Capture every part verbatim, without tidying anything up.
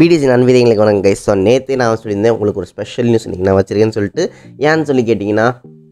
B D C நண்பர்களே வணக்கம் guys. So நேத்து நான் சொல்லிருந்தேன் உங்களுக்கு ஒரு ஸ்பெஷல் நியூஸ் இன்னைக்கு நான் வச்சிருக்கேன்னு சொல்லிட்டு ஏன்னு சொல்லி கேட்டிங்கனா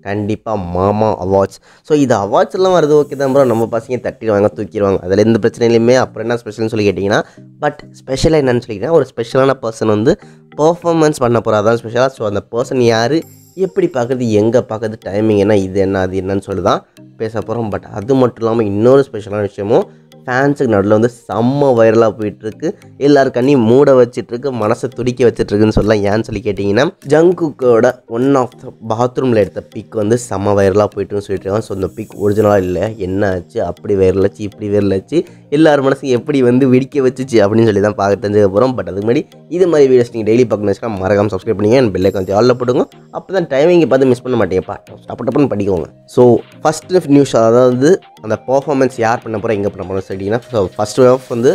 கண்டிப்பா மாமா அவார்ட்ஸ். சோ இது அவார்ட்ஸ் எல்லாம் வருது ஓகே தான் bro நம்ம பசங்க தட்டிடுவாங்க தூக்கிடுவாங்க. அதல எந்த பிரச்சனையிலயுமே அப்புறம் என்ன ஸ்பெஷல்னு சொல்லி கேட்டிங்கனா பட் ஸ்பெஷல் என்னன்னு சொல்லிட்டா ஒரு ஸ்பெஷலான पर्सन வந்து பெர்ஃபார்மன்ஸ் பண்ண போறா அதான் ஸ்பெஷலா. சோ அந்த पर्सन யாரு எப்படி பார்க்குது எங்க பார்க்குது டைமிங் என்ன இது என்ன அது என்னன்னு சொல்லி தான் பேசப் போறோம். பட் அது மட்டும் இல்லாம இன்னொரு ஸ்பெஷலான விஷயமும் ஃபேன்ஸுக்கு நடுவில் வந்து செம்ம வைரலாக போயிட்டுருக்கு எல்லாரு கண்ணையும் மூட வச்சிட்ருக்கு மனசை துடிக்க வச்சிட்ருக்குன்னு சொல்லலாம். ஏன்னு சொல்லி கேட்டிங்கன்னா ஜங்குக்கோட ஒன் ஆஃப் த பாத்ரூமில் எடுத்த பிக் வந்து செம்ம வைரலாக போய்ட்டுன்னு சொல்லிட்டு இருக்காங்க. ஸோ அந்த பிக் ஒரிஜினலாக இல்லை என்ன ஆச்சு அப்படி வைரலாச்சு இப்படி வைரலாச்சு எல்லார் மனசுக்கு எப்படி வந்து வெடிக்க வச்சுச்சு அப்படின்னு சொல்லி தான் பார்க்க தெரிஞ்சுக்க போகிறோம். பட் அதுக்கு முன்னாடி இது மாதிரி வீடியோஸ் நீங்கள் டெய்லி பார்க்கணும்னு வச்சுக்கலாம் மறக்காம சப்ஸ்கிரைப் பண்ணிங்க அண்ட் பெல்லை கொஞ்சம் ஆளில் போட்டுங்க அப்போ தான் டைமிங்கை பார்த்து மிஸ் பண்ண மாட்டேங்கப்பா டப்பு டப்புன்னு படிக்கோங்க. ஸோ ஃபஸ்ட்டு நியூஸ் அதாவது அந்த பர்ஃபார்மன்ஸ் யார் பண்ண போகிறோம் எங்கே பண்ண போகிறோம் சொல்லிட்டிங்கன்னா ஸோ ஃபஸ்ட் ஆஃப் வந்து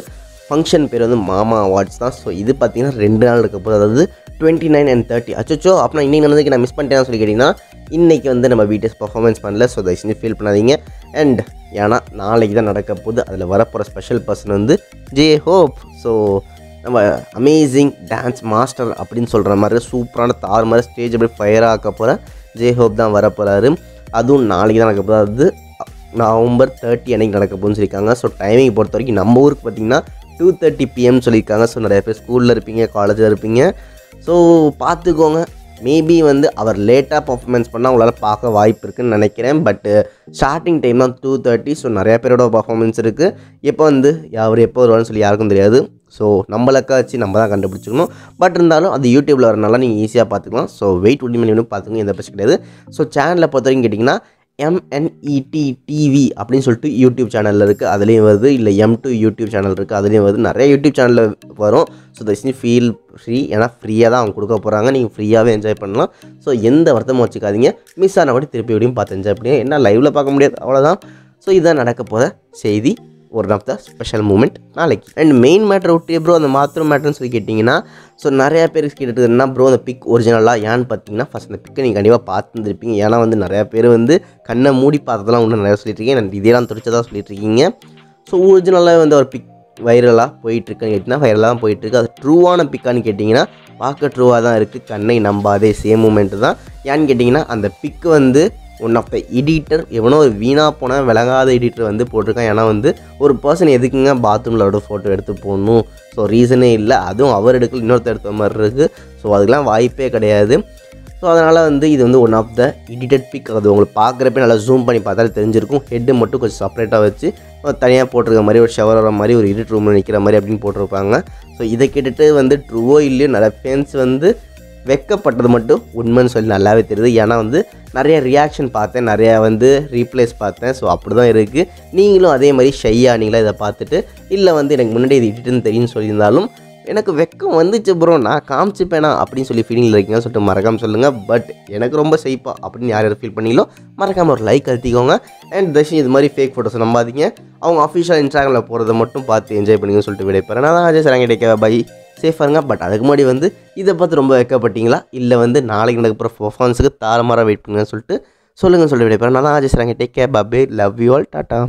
ஃபங்க்ஷன் பேர் வந்து மாமா அவார்ட்ஸ் தான். ஸோ இது பார்த்தீங்கன்னா ரெண்டு நாள் இருக்க போது அதாவது டுவெண்ட்டி நைன் அண்ட் தேர்ட்டி அச்சோ அப்போ நான் இன்றைக்கி நடந்ததுக்கு நான் மிஸ் பண்ணிட்டேன்னு சொல்லி கேட்டிங்கன்னா இன்றைக்கி வந்து நம்ம வீடியோஸ் பர்ஃபார்மன்ஸ் பண்ணல. ஸோ தயவு செஞ்சு ஃபீல் பண்ணாதீங்க அண்ட் ஏன்னா நாளைக்கு தான் நடக்க போது அதில் வரப்போகிற ஸ்பெஷல் பர்சன் வந்து ஜே ஹோப். ஸோ நம்ம அமேசிங் டான்ஸ் மாஸ்டர் அப்படின்னு சொல்கிற மாதிரி சூப்பரான தார் மாதிரி ஸ்டேஜ் அப்படி ஃபயராக ஆக்க போகிற ஜே ஹோப் தான் வரப்போகிறாரு. அதுவும் நாளைக்கு தான் நடக்க போது அது நவம்பர் தேர்ட்டி அன்றைக்கி நடக்க போகுதுன்னு சொல்லியிருக்காங்க. ஸோ டைமிங் பொறுத்த வரைக்கும் நம்ம ஊருக்கு பார்த்திங்கன்னா டூ தேர்ட்டி பிஎம் சொல்லியிருக்காங்க. ஸோ நிறைய பேர் ஸ்கூலில் இருப்பீங்க காலேஜில் இருப்பீங்க ஸோ பார்த்துக்கோங்க. மேபி வந்து அவர் லேட்டாக பர்ஃபார்மன்ஸ் பண்ணால் உங்களால் பார்க்க வாய்ப்பு இருக்குதுன்னு நினைக்கிறேன். பட்டு ஸ்டார்டிங் டைம் தான் டூ தேர்ட்டி ஸோ நிறையா பேரோட பர்ஃபார்மன்ஸ் இருக்குது. எப்போ வந்து அவர் எப்போ வருவான்னு சொல்லி யாருக்கும் தெரியாது. ஸோ நம்மளக்கா வச்சு நம்ம தான் கண்டுபிடிச்சிக்கணும். பட் இருந்தாலும் அது யூடியூப்பில் வரனால நீங்கள் ஈஸியாக பார்த்துக்கலாம். ஸோ வெயிட் ஒன்லி மணி பார்த்துக்கணும் எந்த பிரச்சனை கிடையாது. ஸோ சேனலை பொறுத்த வரைக்கும் கேட்டிங்கன்னா எம்என்இடி டிவி அப்படின்னு சொல்லிட்டு யூடியூப் சேனலில் இருக்குது அதுலேயும் வருது இல்லை எம் டூ யூடியூப் சேனல் இருக்குது அதுலேயும் வருது நிறைய யூடியூப் சேனலில் வரும். ஸோ தயவு ஃபீல் ஃப்ரீ ஏன்னா ஃப்ரீயாக தான் அவங்க கொடுக்க போகிறாங்க நீங்கள் ஃப்ரீயாகவே என்ஜாய் பண்ணலாம். ஸோ எந்த வருத்தமும் வச்சுக்காதீங்க மிஸ் ஆனபடி திருப்பி எப்படியும் பார்த்து என்ஜாய் பண்ணி என்ன லைவில் பார்க்க முடியாது அவ்வளோதான். ஸோ இதுதான் நடக்க போகிற செய்தி ஒரு ஆஃப் த ஸ்பெஷல் மூமெண்ட் நாளைக்கு. அண்ட் மெயின் மேட்ரு விட்டு ப்ரோ அந்த மாத்திரம் மேட்ருன்னு சொல்லி கேட்டிங்கன்னா ஸோ நிறையா பேர் கேட்டுருக்குதுன்னா ப்ரோ அந்த பிக் ஒரிஜினலாக ஏன்னு பார்த்தீங்கன்னா ஃபஸ்ட் அந்த பிக்கை நீங்கள் கண்டிப்பாக பார்த்துருந்துருப்பீங்க. ஏன்னா வந்து நிறையா பேர் வந்து கண்ணை மூடி பார்த்ததெல்லாம் ஒன்று நிறையா சொல்லிட்டுருக்கீங்க நான் இதெல்லாம் துடிச்சதான் சொல்லிட்டுருக்கீங்க. ஸோ ஒரிஜினலாக வந்து ஒரு பிக் வைரலாக போயிட்டுருக்குன்னு கேட்டிங்கன்னா வைரலாக தான் போயிட்டுருக்கு. அது ட்ரூவான பிக்கான்னு கேட்டிங்கன்னா பார்க்க ட்ரூவாக தான் இருக்குது கண்ணை நம்பாதே சேம் மூமெண்ட்டு தான். ஏன்னு கேட்டிங்கன்னா அந்த பிக்கு வந்து ஒன் ஆஃப் த எடிட்டர் எவனோ ஒரு வீணாக போனால் விளங்காத எடிட்டர் வந்து போட்டிருக்கான். ஏன்னா வந்து ஒரு பர்சன் எதுக்குங்க பாத்ரூமில் ஒரு ஃபோட்டோ எடுத்து போடணும் ஸோ ரீசனே இல்லை அதுவும் அவர் எடுக்கல இன்னொருத்தர் எடுத்த மாதிரி இருக்குது. ஸோ அதுக்கெலாம் வாய்ப்பே கிடையாது. ஸோ அதனால் வந்து இது வந்து one of the edited pic. அது உங்களுக்கு பார்க்குறப்ப நல்லா ஜூம் பண்ணி பார்த்தாலே தெரிஞ்சிருக்கும் ஹெட்டு மட்டும் கொஞ்சம் செப்பரேட்டாக வச்சு தனியாக போட்டிருக்க மாதிரி ஒரு ஷவர் வர மாதிரி ஒரு எடிட் ரூமில் நிற்கிற மாதிரி அப்படின்னு போட்டிருப்பாங்க. ஸோ இதை கேட்டுட்டு வந்து ட்ரூவோ இல்லையோ நிறைய ஃபேன்ஸ் வந்து வெக்கப்பட்டது மட்டும் உண்மைன்னு சொல்லி நல்லாவே தெரியுது. ஏன்னா வந்து நிறைய ரியாக்ஷன் பார்த்தேன் நிறையா வந்து ரீப்ளேஸ் பார்த்தேன். ஸோ அப்படி தான் இருக்குது. நீங்களும் அதே மாதிரி ஷையாக நீங்களா இதை பார்த்துட்டு இல்லை வந்து எனக்கு முன்னாடி இது இட்டுன்னு தெரியும்னு சொல்லியிருந்தாலும் எனக்கு வெக்கம் வந்துச்சு ப்ரோ நான் காமிச்சுப்பேனா அப்படின்னு சொல்லி ஃபீலிங்கில் இருக்கீங்கன்னு சொல்லிட்டு மறக்காமல் சொல்லுங்கள். பட் எனக்கு ரொம்ப சைப்பா அப்படின்னு யார் யார் ஃபீல் பண்ணிங்களோ மறக்காமல் ஒரு லைக் அழுத்திக்கோங்க. அண்ட் தர்ஷன் இது மாதிரி ஃபேக் ஃபோட்டோஸ் நம்பாதீங்க அவங்க அஃபிஷியல் இன்ஸ்டாகிராமில் போகிறத மட்டும் பார்த்து என்ஜாய் பண்ணிங்கன்னு சொல்லிட்டு விடைப்பேன். நான் தான் அஜய் சார் கிடைக்கவா பை சேஃபாருங்க. பட் அதுக்கு முன்னாடி வந்து இதை பார்த்து ரொம்ப வைக்கப்பட்டீங்களா இல்லை வந்து நாளைக்கு நடக்க போகிற பர்ஃபார்மன்ஸுக்கு தாரமாக வெயிட் பண்ணுங்கன்னு சொல்லிட்டு சொல்லுங்கன்னு சொல்லி விடைப்பேன். நான் தான் அஜய் சார் கிட்டே கேப் அபே லவ் யூ ஆல் டாட்டா.